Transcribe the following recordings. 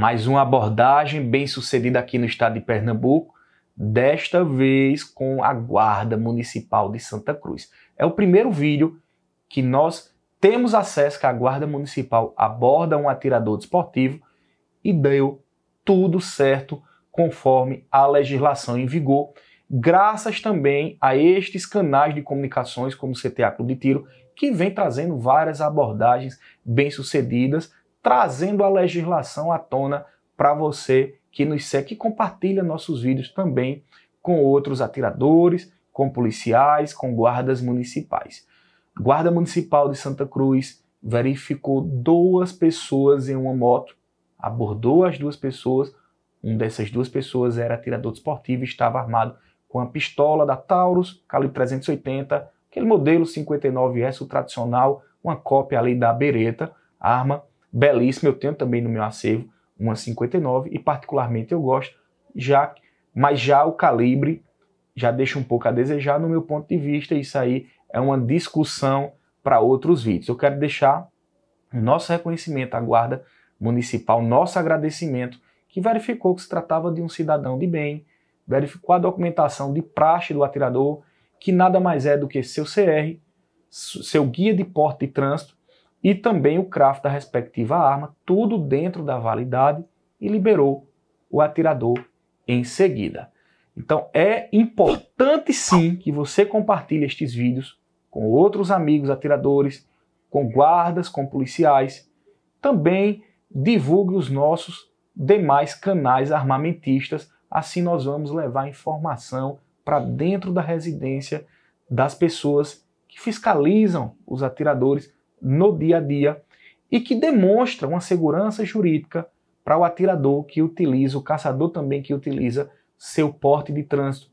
Mais uma abordagem bem sucedida aqui no estado de Pernambuco, desta vez com a Guarda Municipal de Santa Cruz. É o primeiro vídeo que nós temos acesso que a Guarda Municipal aborda um atirador desportivo e deu tudo certo conforme a legislação em vigor, graças também a estes canais de comunicações como o CTA Clube de Tiro, que vem trazendo várias abordagens bem-sucedidas, trazendo a legislação à tona para você que nos segue e compartilha nossos vídeos também com outros atiradores, com policiais, com guardas municipais. Guarda Municipal de Santa Cruz verificou duas pessoas em uma moto, abordou as duas pessoas, uma dessas duas pessoas era atirador desportivo e estava armado com uma pistola da Taurus, calibre 380, aquele modelo 59S, o tradicional, uma cópia ali da Beretta, arma belíssima, eu tenho também no meu acervo uma 59 e particularmente eu gosto, mas já o calibre já deixa um pouco a desejar no meu ponto de vista, isso aí é uma discussão para outros vídeos. Eu quero deixar o nosso reconhecimento à Guarda Municipal, nosso agradecimento, que verificou que se tratava de um cidadão de bem, verificou a documentação de praxe do atirador, que nada mais é do que seu CR, seu guia de porte de trânsito e também o CRAF da respectiva arma, tudo dentro da validade, e liberou o atirador em seguida. Então é importante sim que você compartilhe estes vídeos com outros amigos atiradores, com guardas, com policiais, também divulgue os nossos demais canais armamentistas, assim nós vamos levar informação para dentro da residência das pessoas que fiscalizam os atiradores no dia a dia e que demonstra uma segurança jurídica para o atirador que utiliza, o caçador também que utiliza seu porte de trânsito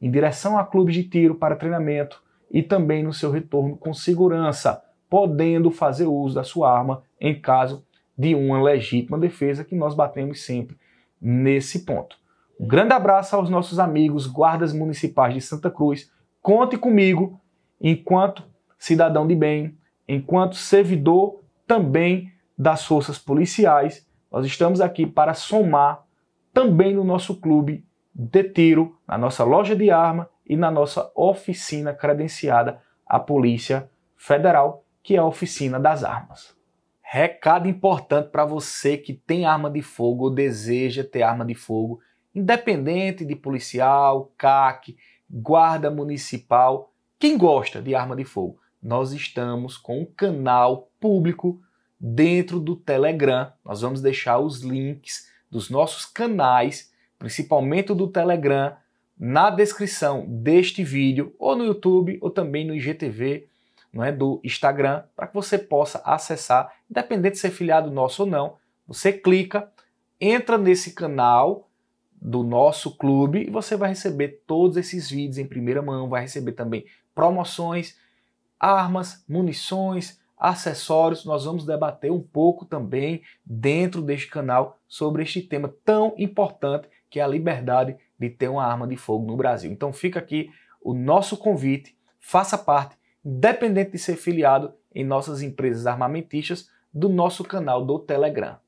em direção a clubes de tiro para treinamento e também no seu retorno com segurança, podendo fazer uso da sua arma em caso de uma legítima defesa, que nós batemos sempre nesse ponto. Um grande abraço aos nossos amigos guardas municipais de Santa Cruz. Conte comigo, enquanto cidadão de bem, enquanto servidor também das forças policiais, nós estamos aqui para somar também no nosso clube de tiro, na nossa loja de arma e na nossa oficina credenciada à Polícia Federal, que é a Oficina das Armas. Recado importante para você que tem arma de fogo ou deseja ter arma de fogo, independente de policial, CAC, guarda municipal, quem gosta de arma de fogo, nós estamos com um canal público dentro do Telegram. Nós vamos deixar os links dos nossos canais, principalmente do Telegram, na descrição deste vídeo, ou no YouTube, ou também no IGTV, do Instagram, para que você possa acessar, independente de ser filiado nosso ou não, você clica, entra nesse canal do nosso clube e você vai receber todos esses vídeos em primeira mão, vai receber também promoções, armas, munições, acessórios. Nós vamos debater um pouco também dentro deste canal sobre este tema tão importante que é a liberdade de ter uma arma de fogo no Brasil. Então fica aqui o nosso convite, faça parte, independente de ser filiado em nossas empresas armamentistas, do nosso canal do Telegram.